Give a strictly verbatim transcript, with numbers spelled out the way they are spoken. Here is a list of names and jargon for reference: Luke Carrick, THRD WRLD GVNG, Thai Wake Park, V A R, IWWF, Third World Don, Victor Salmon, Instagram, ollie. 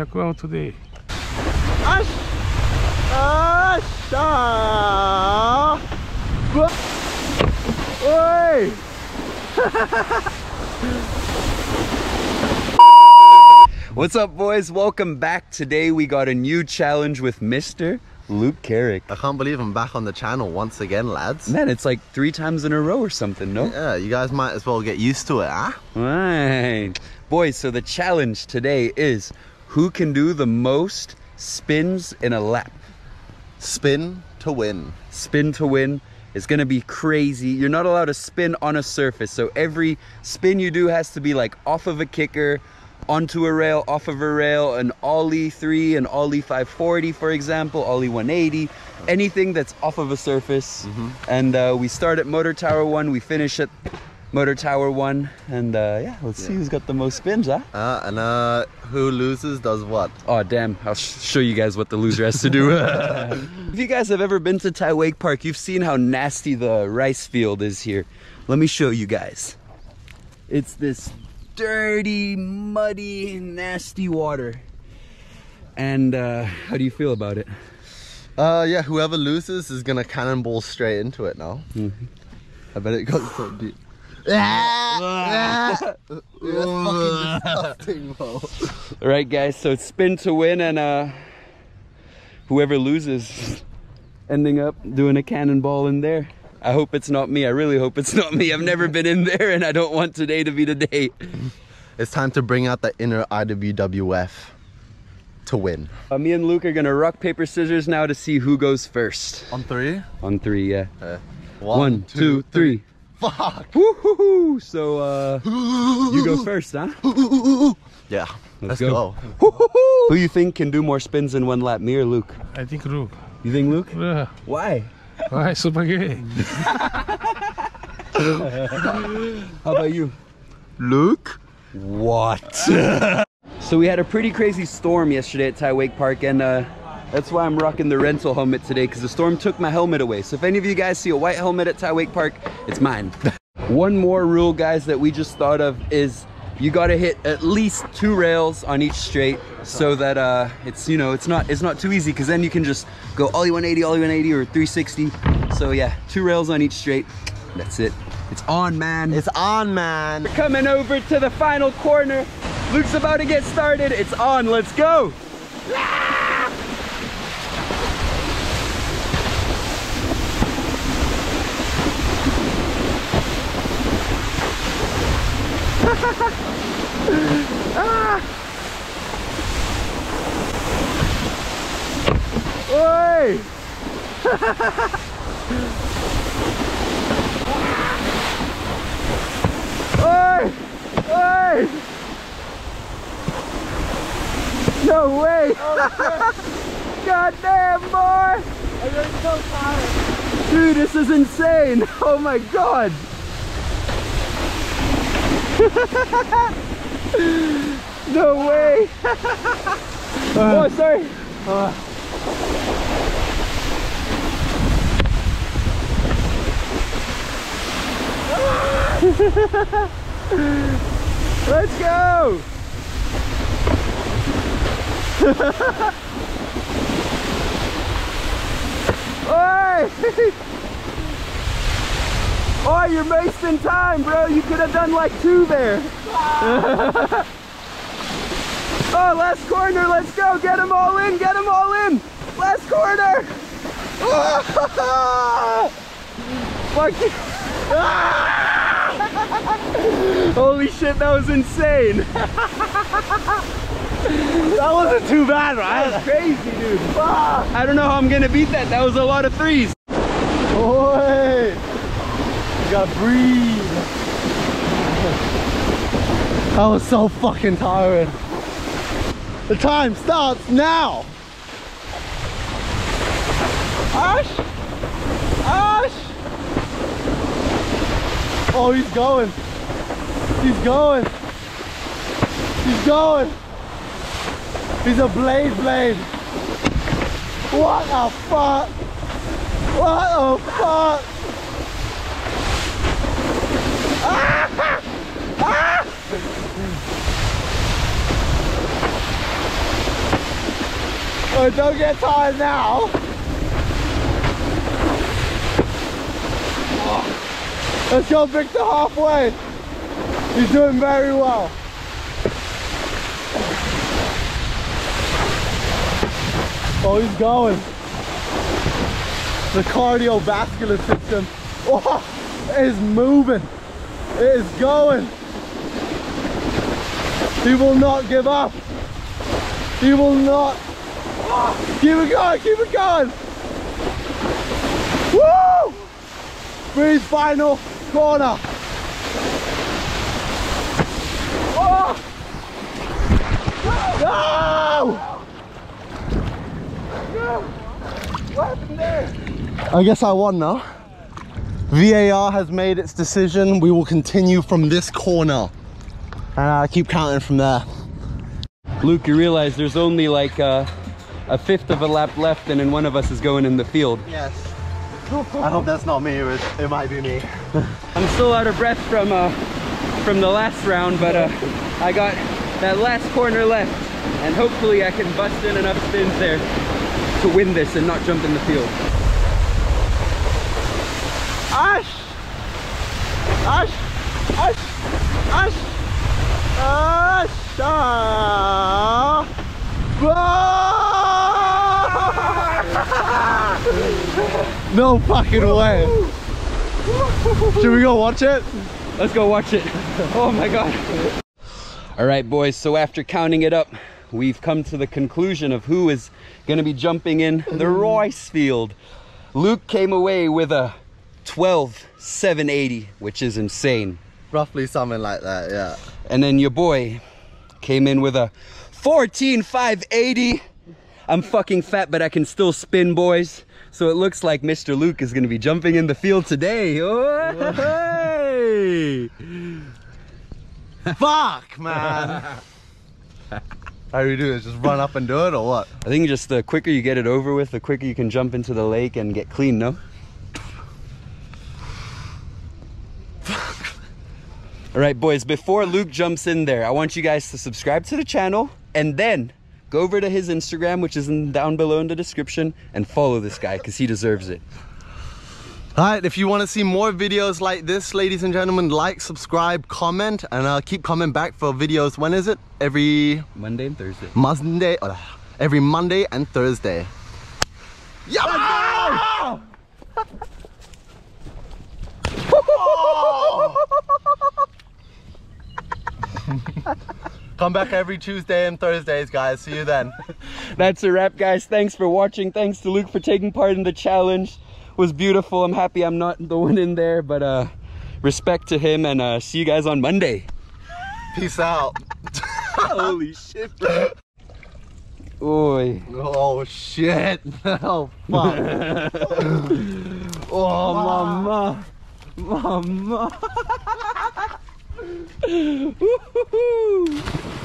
check out today. What's up, boys? Welcome back. Today we got a new challenge with Mister Luke Carrick. I can't believe I'm back on the channel once again, lads. Man, it's like three times in a row or something, no? Yeah, you guys might as well get used to it, huh? Right. Boys, so the challenge today is who can do the most spins in a lap. Spin to win. Spin to win. It's gonna be crazy. You're not allowed to spin on a surface, so every spin you do has to be like off of a kicker, onto a rail, off of a rail, an ollie three, an ollie five forty, for example, ollie one eighty, anything that's off of a surface. Mm-hmm. And uh, we start at Motor Tower one, we finish at Motor Tower one, and uh, yeah, let's yeah. see who's got the most spins, huh? Uh, and uh, who loses does what? Oh damn, I'll sh show you guys what the loser has to do. If you guys have ever been to Thai Wake Park, you've seen how nasty the rice field is here. Let me show you guys. It's this dirty, muddy, nasty water. And uh, how do you feel about it? Uh, yeah, whoever loses is gonna cannonball straight into it now. Mm-hmm. I bet it got so deep. Ah! Ah! That's fucking disgusting, bro. Alright guys, so it's spin to win, and uh, whoever loses ending up doing a cannonball in there. I hope it's not me. I really hope it's not me. I've never been in there, and I don't want today to be the day. It's time to bring out the inner I W W F to win. Uh, me and Luke are gonna rock, paper, scissors now to see who goes first. On three? On three, yeah. Uh, one, one, two, two three. three. Fuck! Woohoo! So, uh, you go first, huh? Yeah, let's, let's go. go. Who you think can do more spins in one lap, me or Luke? I think Luke. You think Luke? Yeah. Why? Why? Super gay. How about you? Luke? What? So we had a pretty crazy storm yesterday at Thai Wake Park, and, uh, that's why I'm rocking the rental helmet today, because the storm took my helmet away. So if any of you guys see a white helmet at Thai Wake Park, it's mine. One more rule, guys, that we just thought of is you gotta hit at least two rails on each straight, so that uh, it's, you know, it's not it's not too easy, because then you can just go ollie one eighty, ollie one eighty, or three sixty. So yeah, two rails on each straight. That's it. It's on, man. It's on, man. We're coming over to the final corner. Luke's about to get started. It's on. Let's go. Ah! Oi! Oi! Oi! No way! Oh, God damn, boy! I'm so tired. Dude, this is insane! Oh my God! No way! uh, oh, sorry! Uh, Let's go! Oi! Oh, you're wasting time, bro. You could have done like two there. Oh, last corner. Let's go. Get them all in. Get them all in. Last corner. Fuck you. Holy shit, that was insane. That wasn't too bad, right? That was crazy, dude. Fuck. I don't know how I'm going to beat that. That was a lot of threes. Boy. You gotta breathe. That was so fucking tiring. The time starts now. Ash! Ash! Oh, he's going. He's going. He's going. He's a blade blade. What the fuck? What the fuck? Ah! Ah! So don't get tired now. Oh. Let's go, Victor, halfway. He's doing very well. Oh, he's going. The cardiovascular system, oh, is moving. It is going. He will not give up. He will not. Oh, keep it going, keep it going. Woo! Breathe, final corner. Oh! No! No! What happened there? I guess I won now. V A R has made its decision. We will continue from this corner. And I keep counting from there. Luke, you realize there's only like a, a fifth of a lap left, and then one of us is going in the field. Yes. I hope that's not me. It, it might be me. I'm still out of breath from uh, from the last round, but uh, I got that last corner left, and hopefully I can bust in enough spins there to win this and not jump in the field. Ash! Ash! Ash! Ash! No fucking way. Should we go watch it? Let's go watch it. Oh my god. All right, boys, so after counting it up, we've come to the conclusion of who is going to be jumping in the Royce field. Luke came away with a twelve seven eighty, which is insane. Roughly something like that, yeah. And then your boy came in with a fourteen five eighty. I'm fucking fat, but I can still spin, boys. So it looks like Mister Luke is gonna be jumping in the field today. Oh, hey. Fuck, man. How do you do this? Just run up and do it, or what? I think just the quicker you get it over with, the quicker you can jump into the lake and get clean, no? All right, boys, before Luke jumps in there, I want you guys to subscribe to the channel and then go over to his Instagram, which is in, down below in the description, and follow this guy because he deserves it. All right, if you want to see more videos like this, ladies and gentlemen, like, subscribe, comment, and uh, keep coming back for videos. When is it? Every... Monday and Thursday. Monday, uh, every Monday and Thursday. Yeah! Oh! Come back every Tuesday and Thursdays, guys. See you then. That's a wrap, guys. Thanks for watching. Thanks to Luke for taking part in the challenge. It was beautiful. I'm happy I'm not the one in there, but uh respect to him, and uh see you guys on Monday. Peace out. Holy shit, bro. Oy. Oh shit. Oh fuck. Oh mama. Mama. Woohoo!